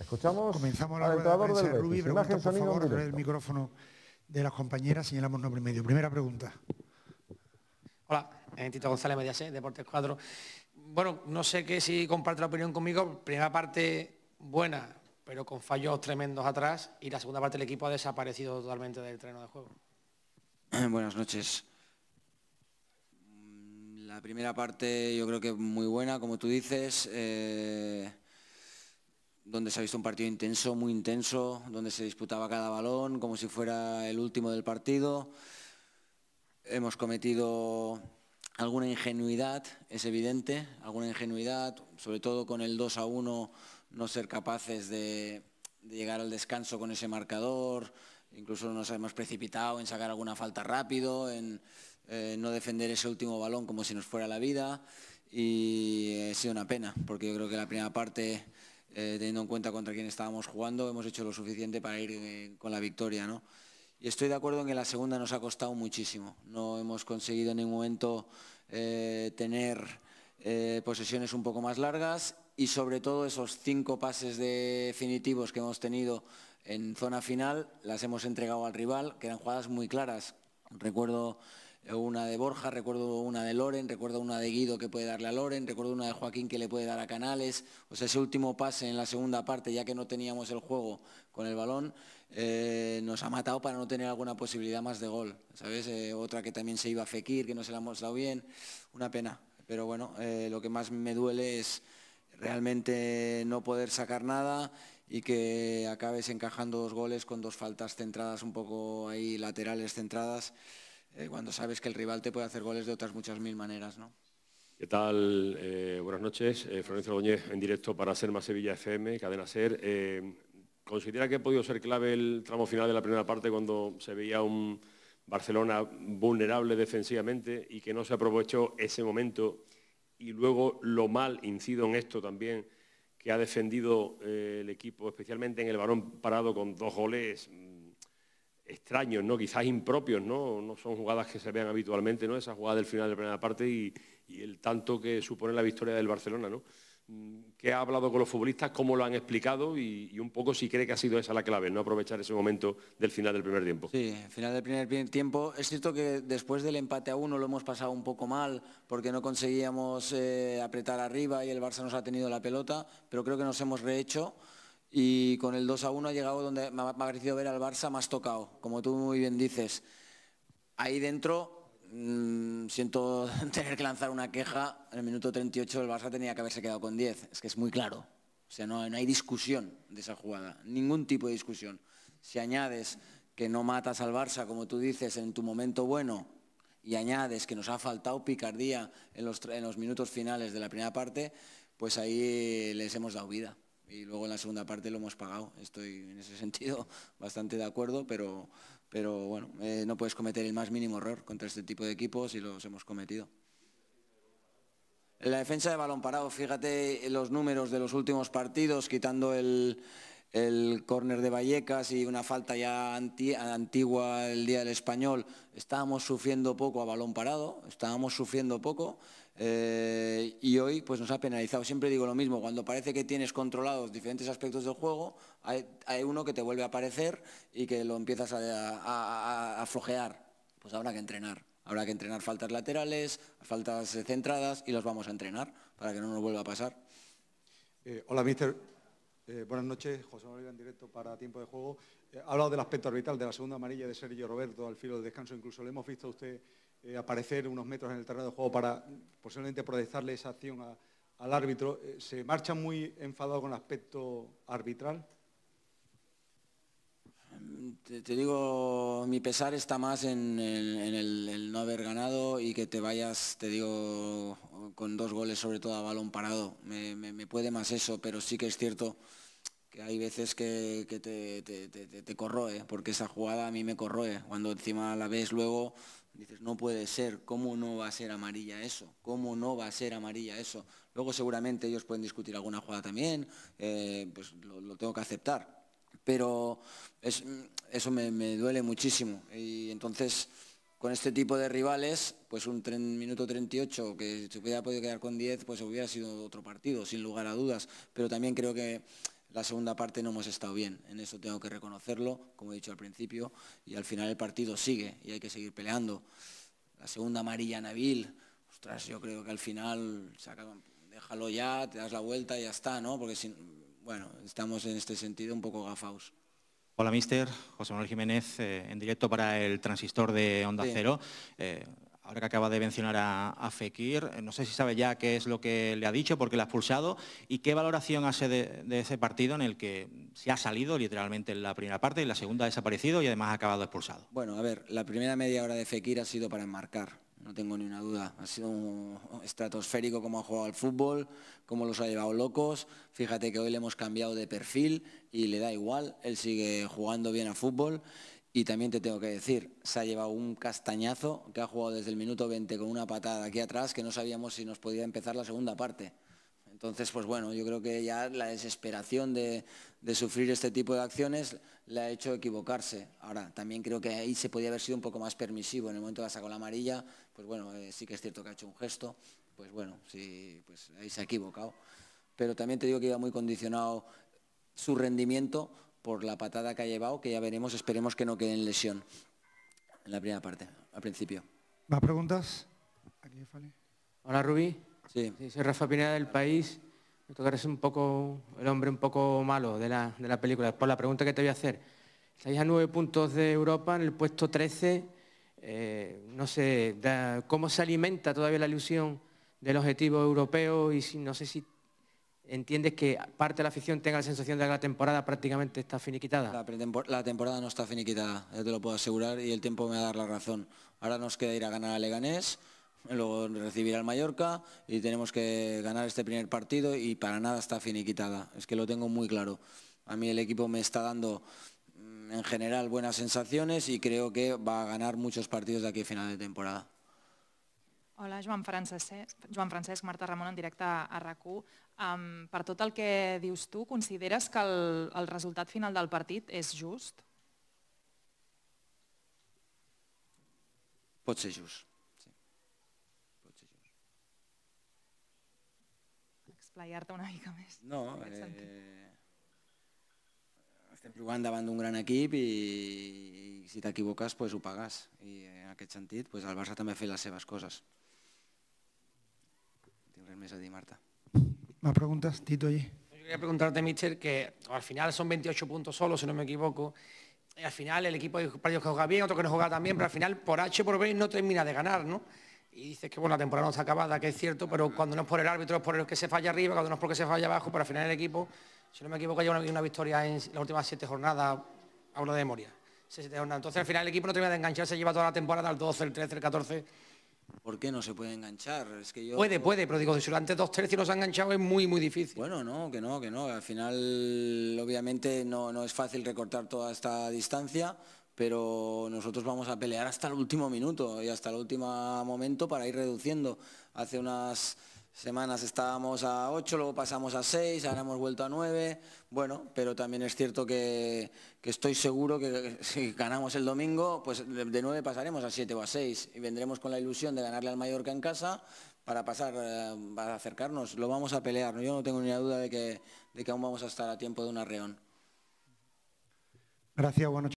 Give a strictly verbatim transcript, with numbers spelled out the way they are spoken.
Escuchamos. Comenzamos la rueda de prensa de Rubi. Pregunta, por favor, con el micrófono de las compañeras. Señalamos nombre y medio. Primera pregunta. Hola, Tito González, Mediasé, Deportes cuatro. Bueno, no sé qué si comparte la opinión conmigo. Primera parte buena, pero con fallos tremendos atrás. Y la segunda parte del equipo ha desaparecido totalmente del terreno de juego. Buenas noches. La primera parte yo creo que muy buena, como tú dices. Eh... donde se ha visto un partido intenso, muy intenso, donde se disputaba cada balón como si fuera el último del partido. Hemos cometido alguna ingenuidad, es evidente, alguna ingenuidad, sobre todo con el dos a uno, no ser capaces de, de llegar al descanso con ese marcador, incluso nos hemos precipitado en sacar alguna falta rápido, en eh, no defender ese último balón como si nos fuera la vida, y ha sido una pena, porque yo creo que la primera parte... Eh, teniendo en cuenta contra quién estábamos jugando, hemos hecho lo suficiente para ir eh, con la victoria, ¿no? Y estoy de acuerdo en que la segunda nos ha costado muchísimo. No hemos conseguido en ningún momento eh, tener eh, posesiones un poco más largas, y sobre todo esos cinco pases definitivos que hemos tenido en zona final, las hemos entregado al rival, que eran jugadas muy claras. Recuerdo una de Borja, recuerdo una de Loren, recuerdo una de Guido que puede darle a Loren, recuerdo una de Joaquín que le puede dar a Canales. O sea, ese último pase en la segunda parte, ya que no teníamos el juego con el balón, eh, nos ha matado para no tener alguna posibilidad más de gol, ¿sabes? Eh, otra que también se iba a Fekir, que no se la hemos dado bien, una pena. Pero bueno, eh, lo que más me duele es realmente no poder sacar nada y que acabes encajando dos goles con dos faltas centradas, un poco ahí laterales centradas, cuando sabes que el rival te puede hacer goles de otras muchas mil maneras, ¿no? ¿Qué tal? Eh, buenas noches. Eh, Florencia Goñez en directo para Ser más Sevilla F M, Cadena SER. Eh, ¿Considera que ha podido ser clave el tramo final de la primera parte cuando se veía un Barcelona vulnerable defensivamente y que no se aprovechó ese momento? Y luego lo mal, incido en esto también, que ha defendido eh, el equipo, especialmente en el balón parado con dos goles extraños, ¿no? Quizás impropios, ¿no? No son jugadas que se vean habitualmente, ¿no? Esa jugada del final de la primera parte y, y el tanto que supone la victoria del Barcelona, ¿no? ¿Qué ha hablado con los futbolistas? ¿Cómo lo han explicado? Y, y un poco si cree que ha sido esa la clave, ¿no? Aprovechar ese momento del final del primer tiempo. Sí, final del primer tiempo. Es cierto que después del empate a uno lo hemos pasado un poco mal porque no conseguíamos eh, apretar arriba y el Barça nos ha tenido la pelota, pero creo que nos hemos rehecho. Y con el dos a uno ha llegado donde me ha parecido ver al Barça más tocado, como tú muy bien dices. Ahí dentro mmm, siento tener que lanzar una queja. En el minuto treinta y ocho el Barça tenía que haberse quedado con diez. Es que es muy claro. O sea, no, no hay discusión de esa jugada, ningún tipo de discusión. Si añades que no matas al Barça, como tú dices, en tu momento bueno, y añades que nos ha faltado picardía en los, en los minutos finales de la primera parte, pues ahí les hemos dado vida. Y luego en la segunda parte lo hemos pagado. Estoy en ese sentido bastante de acuerdo, pero, pero bueno, eh, no puedes cometer el más mínimo error contra este tipo de equipos y los hemos cometido. La defensa de balón parado, fíjate los números de los últimos partidos, quitando el, el córner de Vallecas y una falta ya anti, antigua el día del Español, estábamos sufriendo poco a balón parado, estábamos sufriendo poco. Eh, y hoy pues nos ha penalizado. Siempre digo lo mismo, cuando parece que tienes controlados diferentes aspectos del juego, hay, hay uno que te vuelve a aparecer y que lo empiezas a, a, a, a flojear. Pues habrá que entrenar, habrá que entrenar faltas laterales, faltas centradas, y los vamos a entrenar para que no nos vuelva a pasar. Eh, hola, mister. Eh, buenas noches, José María en directo para Tiempo de Juego. Eh, ha hablado del aspecto arbitral, de la segunda amarilla de Sergio Roberto al filo del descanso, incluso le hemos visto a usted... Eh, aparecer unos metros en el terreno de juego para posiblemente protestarle esa acción a, al árbitro. Eh, ¿se marcha muy enfadado con el aspecto arbitral? Te, te digo, mi pesar está más en, en, en el, el no haber ganado y que te vayas, te digo, con dos goles sobre todo a balón parado. Me, me, me puede más eso, pero sí que es cierto que hay veces que, que te, te, te, te corroe, porque esa jugada a mí me corroe. Cuando encima la ves luego... Dices, no puede ser, ¿cómo no va a ser amarilla eso? ¿Cómo no va a ser amarilla eso? Luego seguramente ellos pueden discutir alguna jugada también, eh, pues lo, lo tengo que aceptar. Pero es, eso me, me duele muchísimo. Y entonces, con este tipo de rivales, pues un minuto treinta y ocho que se hubiera podido quedar con diez, pues hubiera sido otro partido, sin lugar a dudas. Pero también creo que La segunda parte no hemos estado bien, en eso tengo que reconocerlo, como he dicho al principio, y al final el partido sigue y hay que seguir peleando. La segunda amarilla Nabil, ostras, yo creo que al final, saca, déjalo ya, te das la vuelta y ya está, ¿no? Porque si, bueno, estamos en este sentido un poco gafaos. Hola, mister. José Manuel Jiménez, eh, en directo para el transistor de Onda sí. Cero. Eh, Ahora que acaba de mencionar a, a Fekir, no sé si sabe ya qué es lo que le ha dicho, porque le ha expulsado, y qué valoración hace de, de ese partido en el que se ha salido literalmente en la primera parte y en la segunda ha desaparecido y además ha acabado expulsado. Bueno, a ver, la primera media hora de Fekir ha sido para enmarcar, no tengo ni una duda. Ha sido un estratosférico como ha jugado al fútbol, cómo los ha llevado locos. Fíjate que hoy le hemos cambiado de perfil y le da igual, él sigue jugando bien a fútbol. Y también te tengo que decir, se ha llevado un castañazo que ha jugado desde el minuto veinte con una patada aquí atrás que no sabíamos si nos podía empezar la segunda parte. Entonces, pues bueno, yo creo que ya la desesperación de, de sufrir este tipo de acciones le ha hecho equivocarse. Ahora, también creo que ahí se podía haber sido un poco más permisivo. En el momento que ha sacado la amarilla, pues bueno, eh, sí que es cierto que ha hecho un gesto, pues bueno, sí, pues ahí se ha equivocado. Pero también te digo que iba muy condicionado su rendimiento por la patada que ha llevado, que ya veremos, esperemos que no quede en lesión en la primera parte, al principio. ¿Más preguntas? Aquí, Fali. Hola, Rubi. Sí. Sí, soy Rafa Pineda del País. Me toca ser un poco el hombre un poco malo de la, de la película. Por la pregunta que te voy a hacer. Estáis a nueve puntos de Europa, en el puesto trece. Eh, no sé, da, ¿cómo se alimenta todavía la ilusión del objetivo europeo? Y si, no sé si... ¿Entiendes que parte de la afición tenga la sensación de que la temporada prácticamente está finiquitada? La, la temporada no está finiquitada, ya te lo puedo asegurar, y el tiempo me va a dar la razón. Ahora nos queda ir a ganar a Leganés, luego recibir al Mallorca y tenemos que ganar este primer partido y para nada está finiquitada. Es que lo tengo muy claro. A mí el equipo me está dando en general buenas sensaciones y creo que va a ganar muchos partidos de aquí a final de temporada. Hola, Joan Francesc, Joan Francesc Marta Ramón en directe a Racú. Um, per tot el que dius tu, consideres que el, el resultat final del partit és just? Pot ser just. Sí. Pot ser just. Explayar-te una mica més. No, eh, estem jugant davant d'un gran equip i... si t'equivoques, pues, ho pagues. I en aquest sentit, pues, el Barça també ha fet les seves coses. No tinc res més a dir, Marta. Más preguntas, Tito, allí. Yo quería preguntarte, mister, que al final son veintiocho puntos solo, si no me equivoco. Y al final el equipo hay partidos que juega bien, otro que no juega tan bien, pero al final por H por B no termina de ganar, ¿no? Y dices que bueno, la temporada no está acabada, que es cierto, pero cuando no es por el árbitro es por el que se falla arriba, cuando no es porque se falla abajo, pero al final el equipo, si no me equivoco, lleva una, una victoria en las últimas siete jornadas, hablo de memoria. Entonces al final el equipo no termina de enganchar, se lleva toda la temporada al doce, el trece, el catorce. ¿Por qué no se puede enganchar? Es que yo... Puede, puede, pero digo, si durante dos, tres y nos ha enganchado es muy, muy difícil. Bueno, no, que no, que no. Al final, obviamente, no, no es fácil recortar toda esta distancia, pero nosotros vamos a pelear hasta el último minuto y hasta el último momento para ir reduciendo. Hace unas semanas estábamos a ocho, luego pasamos a seis, ahora hemos vuelto a nueve. Bueno, pero también es cierto que, que estoy seguro que si ganamos el domingo, pues de nueve pasaremos a siete o a seis y vendremos con la ilusión de ganarle al Mallorca en casa para pasar, para acercarnos. Lo vamos a pelear, yo no tengo ni una duda de que, de que aún vamos a estar a tiempo de un arreón. Gracias, buenas noches.